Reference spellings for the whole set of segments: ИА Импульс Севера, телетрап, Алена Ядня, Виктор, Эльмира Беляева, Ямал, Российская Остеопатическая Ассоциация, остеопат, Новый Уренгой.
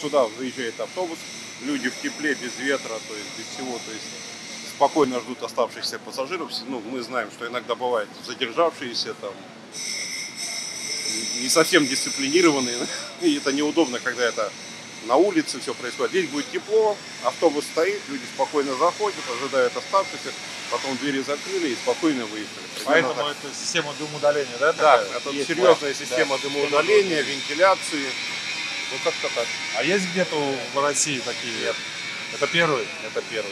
Сюда выезжает автобус, люди в тепле, без ветра, то есть без всего, то есть спокойно ждут оставшихся пассажиров. Ну, мы знаем, что иногда бывает задержавшиеся, там, не совсем дисциплинированные, и это неудобно, когда это на улице все происходит. Здесь будет тепло, автобус стоит, люди спокойно заходят, ожидают оставшихся, потом двери закрыли и спокойно выехали. Примерно поэтому так. Это система дымоудаления, да? Да, это есть серьезная система, да, дымоудаления, вентиляции. Вот как-то так. А есть где-то в России такие? Нет. Это первый? Это первый.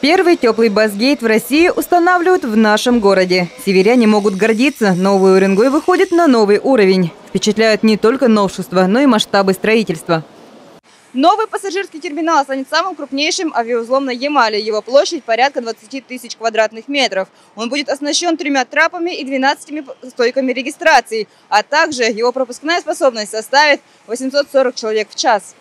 Первый теплый бас-гейт в России устанавливают в нашем городе. Северяне могут гордиться. Новый Уренгой выходит на новый уровень. Впечатляют не только новшества, но и масштабы строительства. Новый пассажирский терминал станет самым крупнейшим авиаузлом на Ямале. Его площадь порядка 20 тысяч квадратных метров. Он будет оснащен 3 трапами и 12 стойками регистрации. А также его пропускная способность составит 840 человек в час.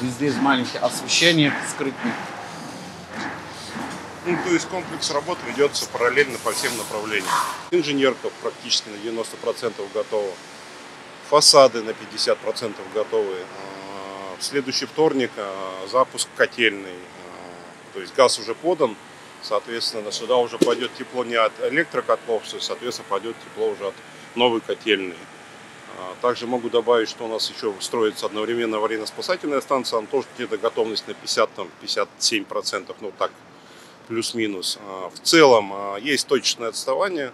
Везде маленькое освещение скрытное. Ну, то есть комплекс работ ведется параллельно по всем направлениям. Инженерка практически на 90% готова. Фасады на 50% готовы. В следующий вторник запуск котельный. То есть газ уже подан, соответственно, сюда уже пойдет тепло не от электрокотлов, соответственно, пойдет тепло уже от новой котельной. Также могу добавить, что у нас еще строится одновременно аварийно-спасательная станция. Она тоже где-то готовность на 50–57%, ну так, плюс-минус. В целом есть точечное отставание.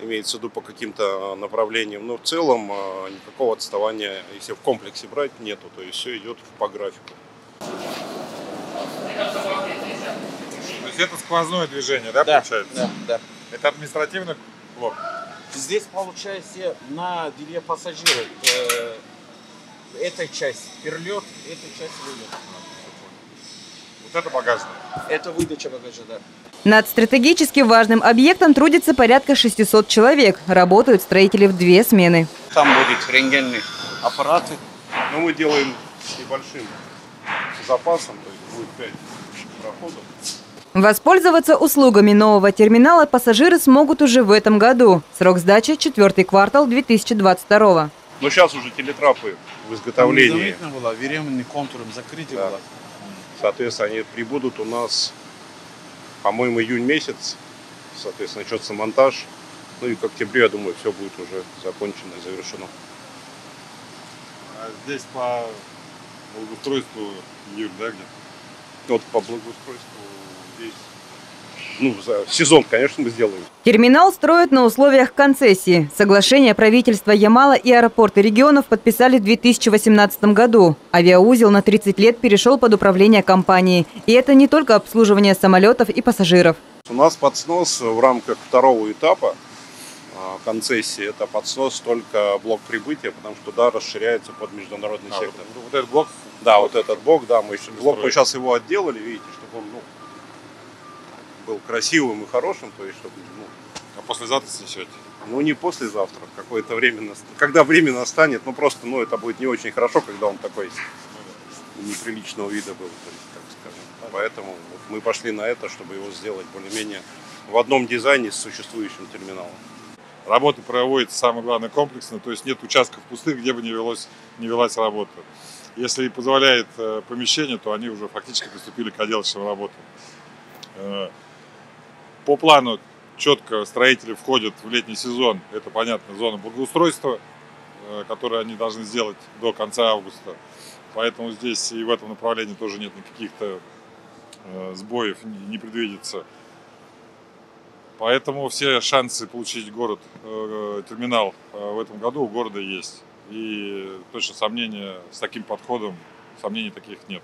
Имеется в виду по каким-то направлениям, но в целом никакого отставания, если в комплексе брать, нету, то есть все идет по графику. То есть это сквозное движение, да, да, получается? Да, да. Это административный блок? Здесь получается на две пассажиры. Эта часть перелет, эта часть вылет. Вот это багажник? Это выдача багажа, да. Над стратегически важным объектом трудится порядка 600 человек. Работают строители в 2 смены. Там будут рентгенные аппараты. Но мы делаем с небольшим запасом, то есть будет 5 проходов. Воспользоваться услугами нового терминала пассажиры смогут уже в этом году. Срок сдачи – 4-й квартал 2022-го. Но сейчас уже телетрапы в изготовлении. Незаметно было, временным контуром закрытие, да, было. Соответственно, они прибудут у нас... По-моему, июнь месяц, соответственно, начнется монтаж. Ну и к октябрю, я думаю, все будет уже закончено и завершено. А здесь по благоустройству июль, да, где-то? Вот по благоустройству здесь. Ну, за сезон, конечно, мы сделаем. Терминал строят на условиях концессии. Соглашение правительства Ямала и аэропорты регионов подписали в 2018 году. Авиаузел на 30 лет перешел под управление компании. И это не только обслуживание самолетов и пассажиров. У нас подснос в рамках 2-го этапа концессии. Это подснос только блок прибытия, потому что, да, расширяется под международный сектор. Вот этот блок? Да, вот этот блок, да, мы сейчас его отделали, видите, чтобы он, ну, был красивым и хорошим, то есть, чтобы, ну, а послезавтра снесете? Ну, не послезавтра, какое-то время, когда время настанет, ну, просто, ну, это будет не очень хорошо, когда он такой неприличного вида был, то есть, так скажем. Поэтому вот мы пошли на это, чтобы его сделать более-менее в одном дизайне с существующим терминалом. Работа проводится, самое главное, комплексно, то есть нет участков пустых, где бы не велась работа. Если позволяет помещение, то они уже фактически приступили к отделочным работам. По плану четко строители входят в летний сезон, это, понятно, зона благоустройства, которую они должны сделать до конца августа. Поэтому здесь и в этом направлении тоже нет никаких-то сбоев, не предвидится. Поэтому все шансы получить город, терминал в этом году у города есть. И точно сомнения с таким подходом, сомнений таких нет.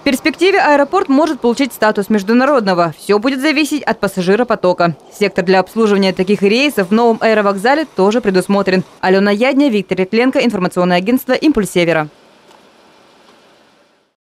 В перспективе аэропорт может получить статус международного. Все будет зависеть от пассажиропотока. Сектор для обслуживания таких рейсов в новом аэровокзале тоже предусмотрен. Алена Ядня, Виктор, информационное агентство «Импульс Севера».